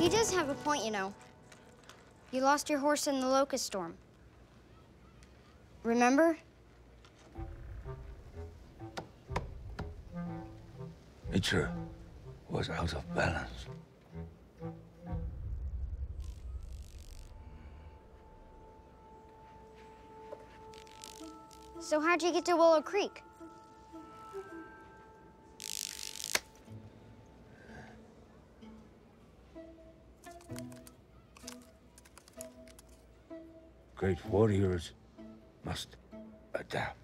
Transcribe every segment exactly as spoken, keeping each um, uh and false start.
He does have a point, you know. You lost your horse in the locust storm. Remember? Nature was out of balance. So how'd you get to Willow Creek? Great warriors must adapt.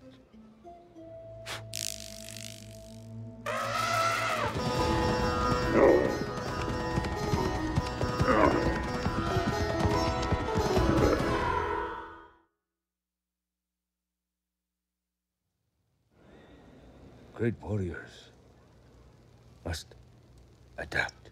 Great warriors must adapt.